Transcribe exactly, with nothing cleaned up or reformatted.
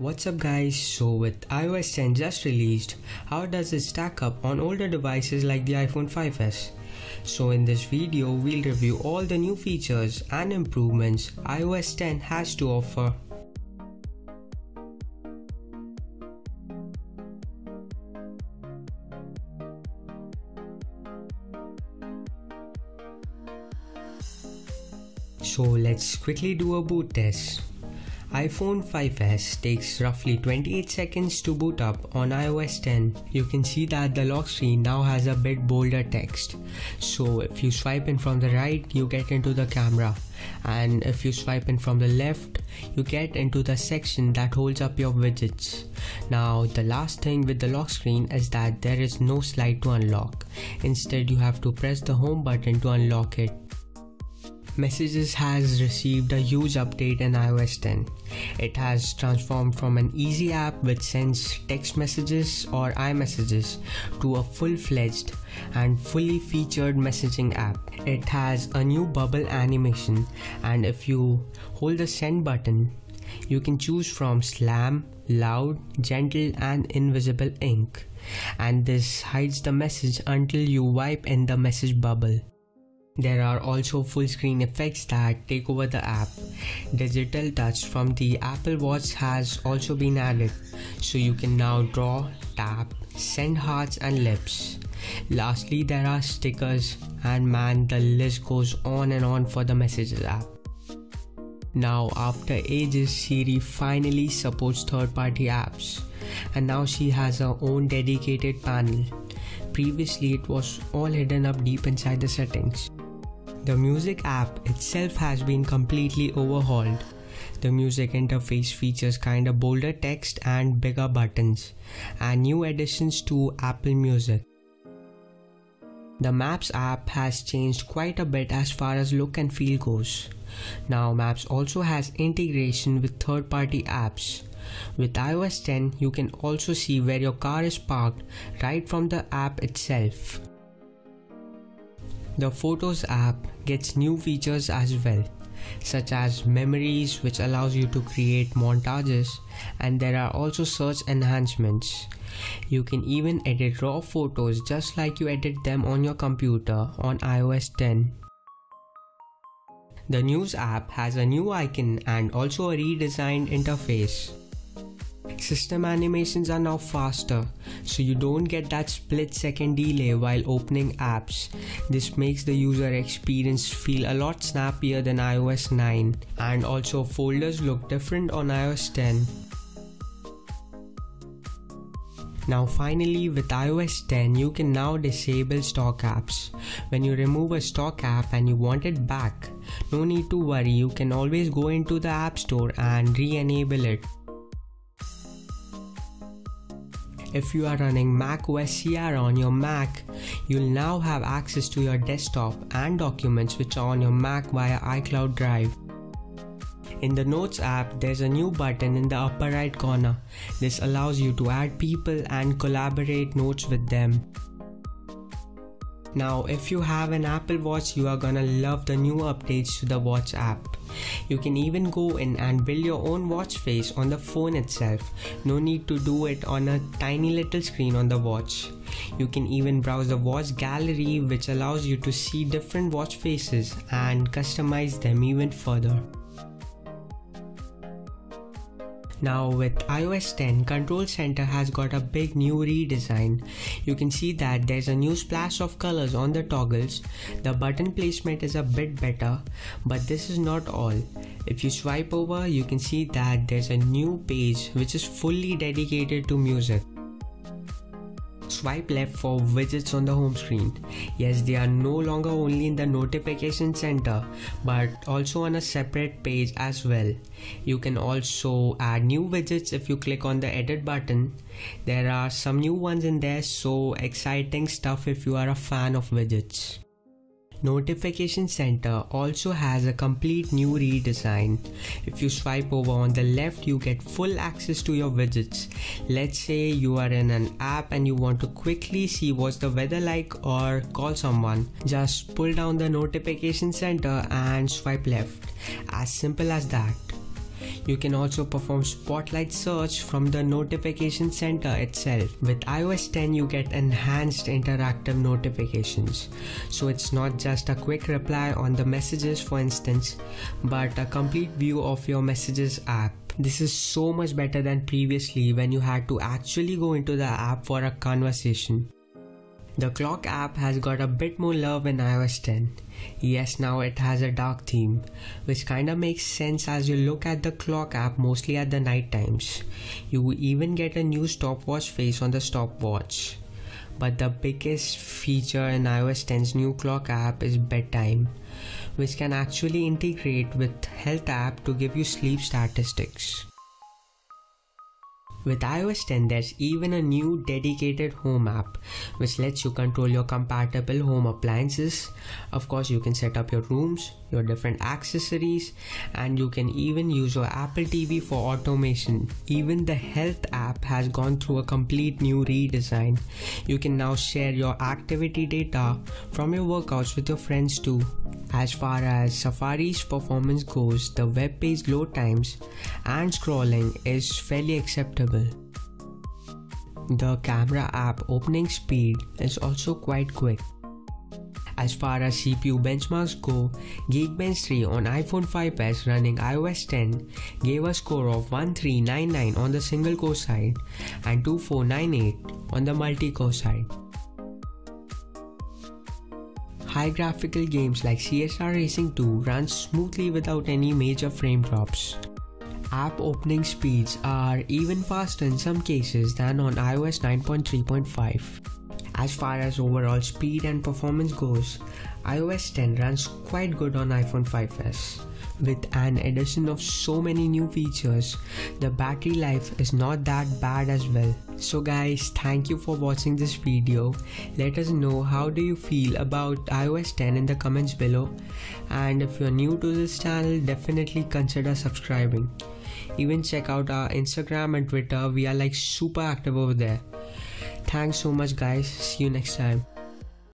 What's up guys, so with i O S ten just released, how does it stack up on older devices like the iPhone five s? So in this video, we'll review all the new features and improvements i O S ten has to offer. So let's quickly do a boot test. iPhone five s takes roughly twenty-eight seconds to boot up on i O S ten. You can see that the lock screen now has a bit bolder text. So if you swipe in from the right, you get into the camera, and if you swipe in from the left, you get into the section that holds up your widgets. Now the last thing with the lock screen is that there is no slide to unlock. Instead, you have to press the home button to unlock it. Messages has received a huge update in i O S ten. It has transformed from an easy app which sends text messages or iMessages to a full-fledged and fully featured messaging app. It has a new bubble animation, and if you hold the send button, you can choose from slam, loud, gentle and invisible ink, and this hides the message until you wipe in the message bubble. There are also full screen effects that take over the app. Digital touch from the Apple Watch has also been added, so you can now draw, tap, send hearts and lips. Lastly, there are stickers, and man, the list goes on and on for the Messages app. Now after ages, Siri finally supports third-party apps, and now she has her own dedicated panel. Previously, it was all hidden up deep inside the settings. The Music app itself has been completely overhauled. The music interface features kind of bolder text and bigger buttons, and new additions to Apple Music. The Maps app has changed quite a bit as far as look and feel goes. Now Maps also has integration with third-party apps. With i O S ten, you can also see where your car is parked right from the app itself. The Photos app gets new features as well, such as memories, which allows you to create montages, and there are also search enhancements. You can even edit raw photos just like you edit them on your computer on i O S ten. The News app has a new icon and also a redesigned interface. System animations are now faster, so you don't get that split second delay while opening apps. This makes the user experience feel a lot snappier than i O S nine, and also folders look different on i O S ten. Now finally, with i O S ten, you can now disable stock apps. When you remove a stock app and you want it back, no need to worry, you can always go into the App Store and re-enable it. If you are running macOS Sierra on your Mac, you'll now have access to your desktop and documents which are on your Mac via iCloud Drive. In the Notes app, there's a new button in the upper right corner. This allows you to add people and collaborate notes with them. Now if you have an Apple Watch, you are gonna love the new updates to the Watch app. You can even go in and build your own watch face on the phone itself. No need to do it on a tiny little screen on the watch. You can even browse the watch gallery, which allows you to see different watch faces and customize them even further. Now with i O S ten, Control Center has got a big new redesign. You can see that there's a new splash of colors on the toggles. The button placement is a bit better, but this is not all. If you swipe over, you can see that there's a new page which is fully dedicated to music. Swipe left for widgets on the home screen. Yes, they are no longer only in the notification center, but also on a separate page as well. You can also add new widgets if you click on the edit button. There are some new ones in there, so exciting stuff if you are a fan of widgets. Notification Center also has a complete new redesign. If you swipe over on the left, you get full access to your widgets. Let's say you are in an app and you want to quickly see what's the weather like or call someone. Just pull down the Notification Center and swipe left. As simple as that. You can also perform Spotlight Search from the Notification Center itself. With i O S ten, you get enhanced interactive notifications. So it's not just a quick reply on the messages, for instance, but a complete view of your messages app. This is so much better than previously when you had to actually go into the app for a conversation. The clock app has got a bit more love in i O S ten. Yes, now it has a dark theme, which kinda makes sense as you look at the clock app mostly at the night times. You even get a new stopwatch face on the stopwatch. But the biggest feature in i O S ten's new clock app is bedtime, which can actually integrate with health app to give you sleep statistics. With i O S ten, there's even a new dedicated home app which lets you control your compatible home appliances. Of course, you can set up your rooms, your different accessories, and you can even use your Apple T V for automation. Even the health app has gone through a complete new redesign. You can now share your activity data from your workouts with your friends too. As far as Safari's performance goes, the web page load times and scrolling is fairly acceptable. The camera app opening speed is also quite quick. As far as C P U benchmarks go, Geekbench three on iPhone five s running i O S ten gave a score of one three nine nine on the single core side and two four nine eight on the multi-core side. High graphical games like C S R Racing two run smoothly without any major frame drops. App opening speeds are even faster in some cases than on i O S nine point three point five. As far as overall speed and performance goes, i O S ten runs quite good on iPhone five s. With an addition of so many new features, the battery life is not that bad as well. So guys, thank you for watching this video. Let us know how do you feel about i O S ten in the comments below. And if you're new to this channel, definitely consider subscribing. Even check out our Instagram and Twitter. We are like super active over there. Thanks so much guys. See you next time.